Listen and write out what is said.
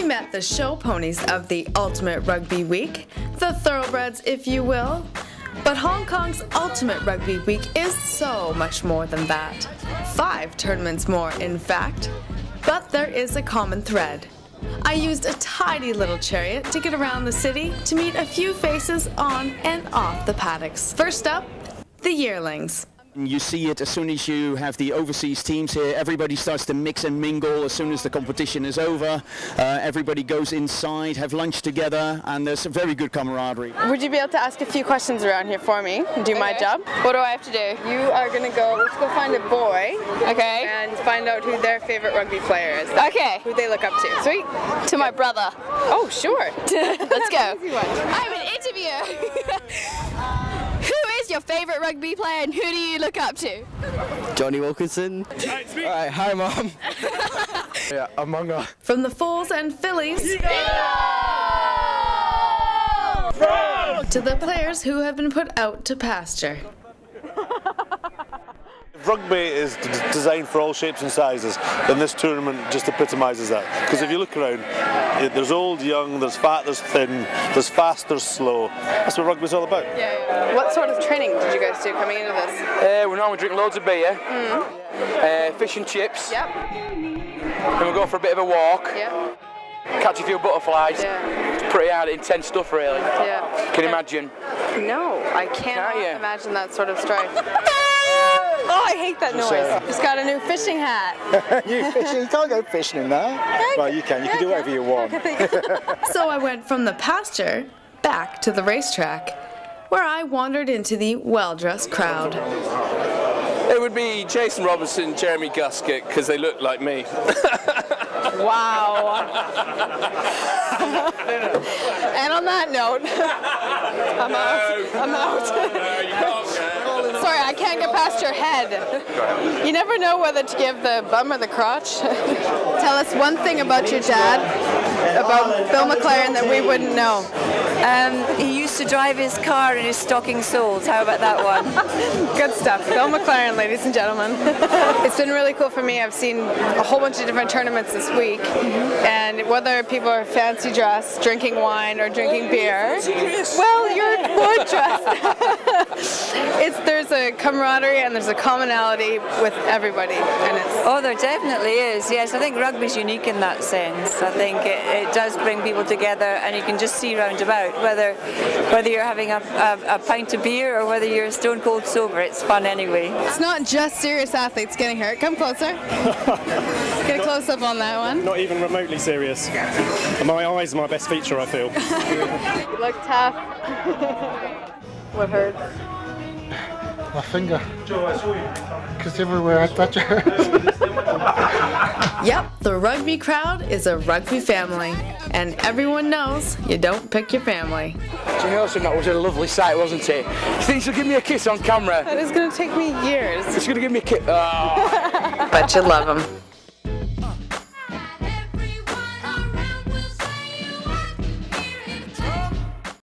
We met the show ponies of the Ultimate Rugby Week, the thoroughbreds if you will. But Hong Kong's Ultimate Rugby Week is so much more than that. 5 tournaments more, in fact. But there is a common thread. I used a tidy little chariot to get around the city to meet a few faces on and off the paddocks. First up, the yearlings. You see it as soon as you have the overseas teams here, everybody starts to mix and mingle as soon as the competition is over. Everybody goes inside, have lunch together, and there's a very good camaraderie. Would you be able to ask a few questions around here for me and do my job? What do I have to do? You are going to go, let's go find a boy, okay, and find out who their favorite rugby player is. Okay. Who they look up to. Sweet. To my brother. Oh, sure. Let's go. I'm an interviewer. Your favorite rugby player, and who do you look up to? Johnny Wilkinson. Alright, hi mom. Yeah, among us. From the Fools and Phillies, yeah! To the players who have been put out to pasture. Rugby is designed for all shapes and sizes, and this tournament just epitomises that. Because if you look around, there's old, young, there's fat, there's thin, there's fast, there's slow. That's what rugby's all about. Yeah. What sort of training did you guys do coming into this? We normally drink loads of beer, fish and chips, then we'll go for a bit of a walk, catch a few butterflies. Yeah. It's pretty hard, intense stuff really. Yeah. Can you imagine? No, I cannot imagine that sort of strife. Oh, I hate that noise. Just got a new fishing hat. New fishing? You can't go fishing in that. Well, you can. You can do whatever you want. So I went from the pasture back to the racetrack, where I wandered into the well-dressed crowd. It would be Jason Robinson, Jeremy Guskett, because they look like me. Wow. And on that note, I'm out. I'm out. No, you can't. Sorry, I can't get past your head. You never know whether to give the bum or the crotch. Tell us one thing about your dad, about Bill McLaren, that we wouldn't know. He used to drive his car in his stocking soles. How about that one? Good stuff. Bill McLaren, ladies and gentlemen. It's been really cool for me. I've seen a whole bunch of different tournaments this week. And whether people are fancy dressed, drinking wine, or drinking beer, well, you're more dressed. There's a camaraderie and there's a commonality with everybody. And it's there definitely is, yes. I think rugby's unique in that sense. I think it does bring people together, and you can just see round about, whether you're having a pint of beer or whether you're stone cold sober, it's fun anyway. It's not just serious athletes getting hurt. Come closer. Get a close up on that one. Not even remotely serious. My eyes are my best feature, I feel. You look tough. What hurts? My finger, because everywhere I touch it. Yep, the rugby crowd is a rugby family, and everyone knows you don't pick your family. Do you know something? That was a lovely sight, wasn't it? You think she'll give me a kiss on camera? That is going to take me years. It's going to give me a kiss. Oh. But you love them.